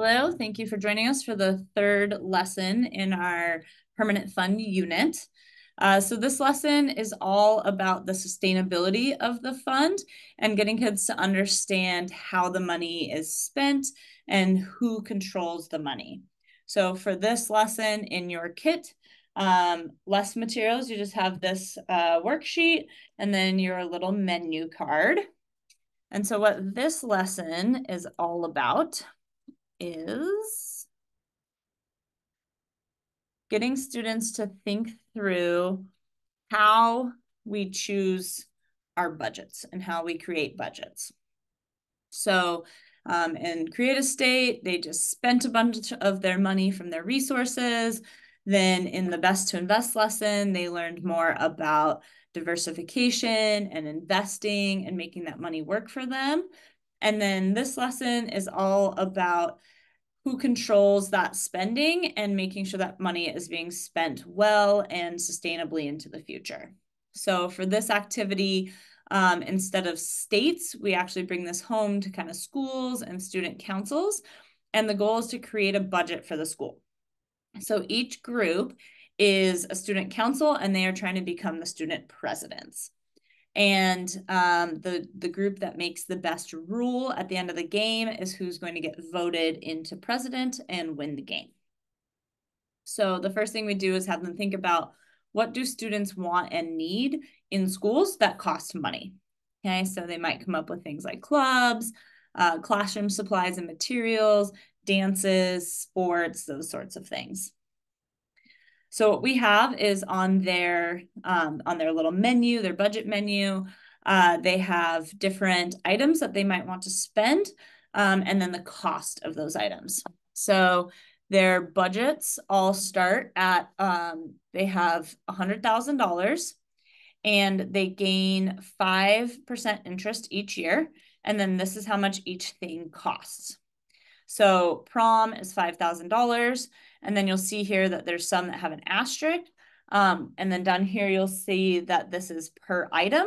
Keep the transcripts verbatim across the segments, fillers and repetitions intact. Hello, thank you for joining us for the third lesson in our Permanent Fund unit. Uh, so this lesson is all about the sustainability of the fund and getting kids to understand how the money is spent and who controls the money. So for this lesson in your kit, um, less materials, you just have this uh, worksheet and then your little menu card. And so what this lesson is all about is getting students to think through how we choose our budgets and how we create budgets. So um, in Create a State, they just spent a bunch of their money from their resources. Then in the Best to Invest lesson, they learned more about diversification and investing and making that money work for them. And then this lesson is all about who controls that spending and making sure that money is being spent well and sustainably into the future. So for this activity, um, instead of states, we actually bring this home to kind of schools and student councils. And the goal is to create a budget for the school. So each group is a student council and they are trying to become the student presidents. And um, the, the group that makes the best rule at the end of the game is who's going to get voted into president and win the game. So the first thing we do is have them think about what do students want and need in schools that cost money. Okay, so they might come up with things like clubs, uh, classroom supplies and materials, dances, sports, those sorts of things. So what we have is on their um, on their little menu, their budget menu, uh, they have different items that they might want to spend um, and then the cost of those items. So their budgets all start at, um, they have one hundred thousand dollars and they gain five percent interest each year. And then this is how much each thing costs. So prom is five thousand dollars. And then you'll see here that there's some that have an asterisk. Um, and then down here, you'll see that this is per item.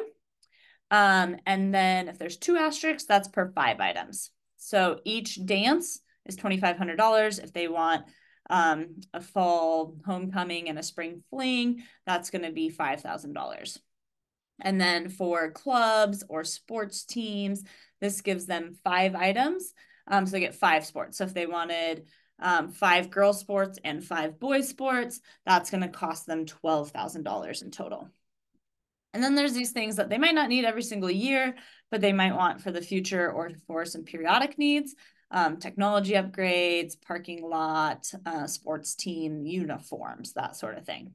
Um, and then if there's two asterisks, that's per five items. So each dance is twenty-five hundred dollars. If they want um, a fall homecoming and a spring fling, that's going to be five thousand dollars. And then for clubs or sports teams, this gives them five items. Um, so they get five sports. So if they wanted um, five girl sports and five boy sports, that's going to cost them twelve thousand dollars in total. And then there's these things that they might not need every single year, but they might want for the future or for some periodic needs, um, technology upgrades, parking lot, uh, sports team uniforms, that sort of thing.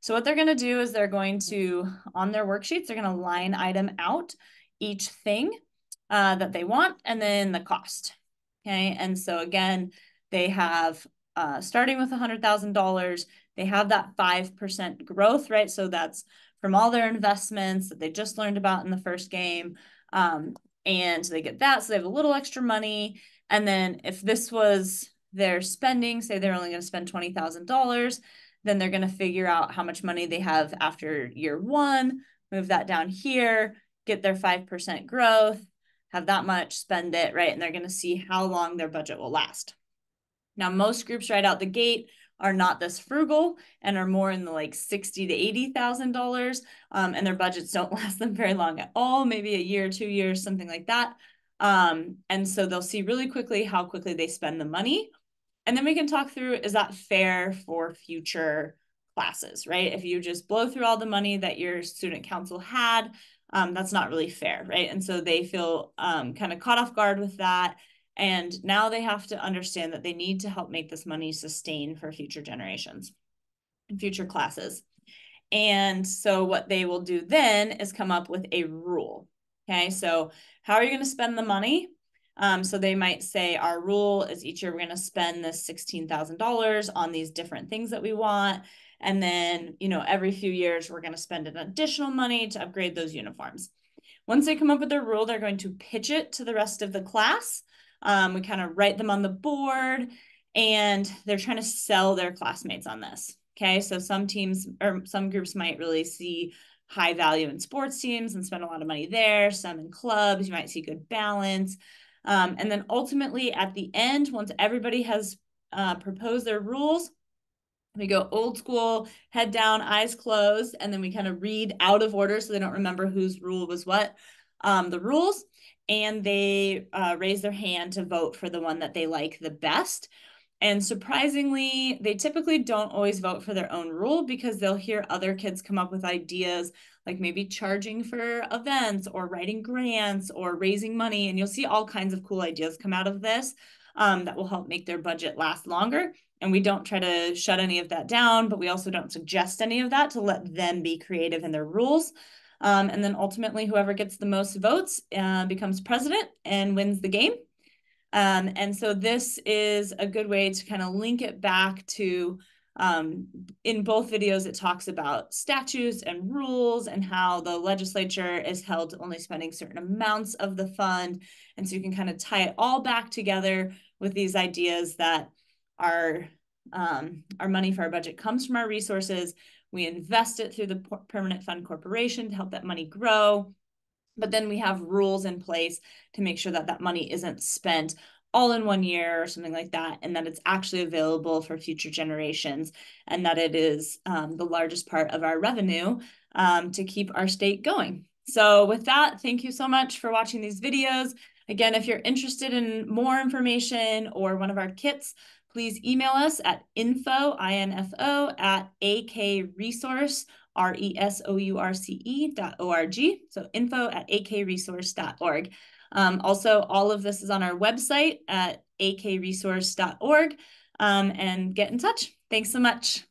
So what they're going to do is they're going to, on their worksheets, they're going to line item out each thing Uh, that they want, and then the cost. Okay, and so again, they have, uh, starting with one hundred thousand dollars, they have that five percent growth, right? So that's from all their investments that they just learned about in the first game. Um, and they get that, so they have a little extra money. And then if this was their spending, say they're only going to spend twenty thousand dollars, then they're going to figure out how much money they have after year one, move that down here, get their five percent growth, have that much, spend it, right? And they're going to see how long their budget will last. Now, most groups right out the gate are not this frugal and are more in the like sixty to eighty thousand dollars, um, and their budgets don't last them very long at all, maybe a year, two years, something like that. Um, and so they'll see really quickly how quickly they spend the money. And then we can talk through, is that fair for future classes, right? If you just blow through all the money that your student council had, Um, that's not really fair, right? And so they feel um, kind of caught off guard with that. And now they have to understand that they need to help make this money sustain for future generations and future classes. And so what they will do then is come up with a rule. Okay, so how are you going to spend the money? Um, so they might say our rule is each year we're going to spend this sixteen thousand dollars on these different things that we want. And then, you know, every few years, we're going to spend an additional money to upgrade those uniforms. Once they come up with their rule, they're going to pitch it to the rest of the class. Um, we kind of write them on the board and they're trying to sell their classmates on this. Okay, so some teams or some groups might really see high value in sports teams and spend a lot of money there. Some in clubs, you might see good balance. Um, and then ultimately at the end, once everybody has uh, proposed their rules, we go old school, head down, eyes closed, and then we kind of read out of order so they don't remember whose rule was what, um, the rules, and they uh, raise their hand to vote for the one that they like the best. And surprisingly, they typically don't always vote for their own rule because they'll hear other kids come up with ideas like maybe charging for events or writing grants or raising money. And you'll see all kinds of cool ideas come out of this um, that will help make their budget last longer. And we don't try to shut any of that down, but we also don't suggest any of that to let them be creative in their rules. Um, and then ultimately, whoever gets the most votes uh, becomes president and wins the game. Um, and so this is a good way to kind of link it back to, um, in both videos, it talks about statutes and rules and how the legislature is held to only spending certain amounts of the fund. And so you can kind of tie it all back together with these ideas that our, um, our money for our budget comes from our resources. We invest it through the Permanent Fund Corporation to help that money grow. But then we have rules in place to make sure that that money isn't spent all in one year or something like that, and that it's actually available for future generations, and that it is um, the largest part of our revenue um, to keep our state going. So with that, thank you so much for watching these videos. Again, if you're interested in more information or one of our kits, please email us at info, I N F O, at akresource, R E S O U R C E dot O R G. So info at akresource dot org. Um, also, all of this is on our website at akresource dot org, um, and get in touch. Thanks so much.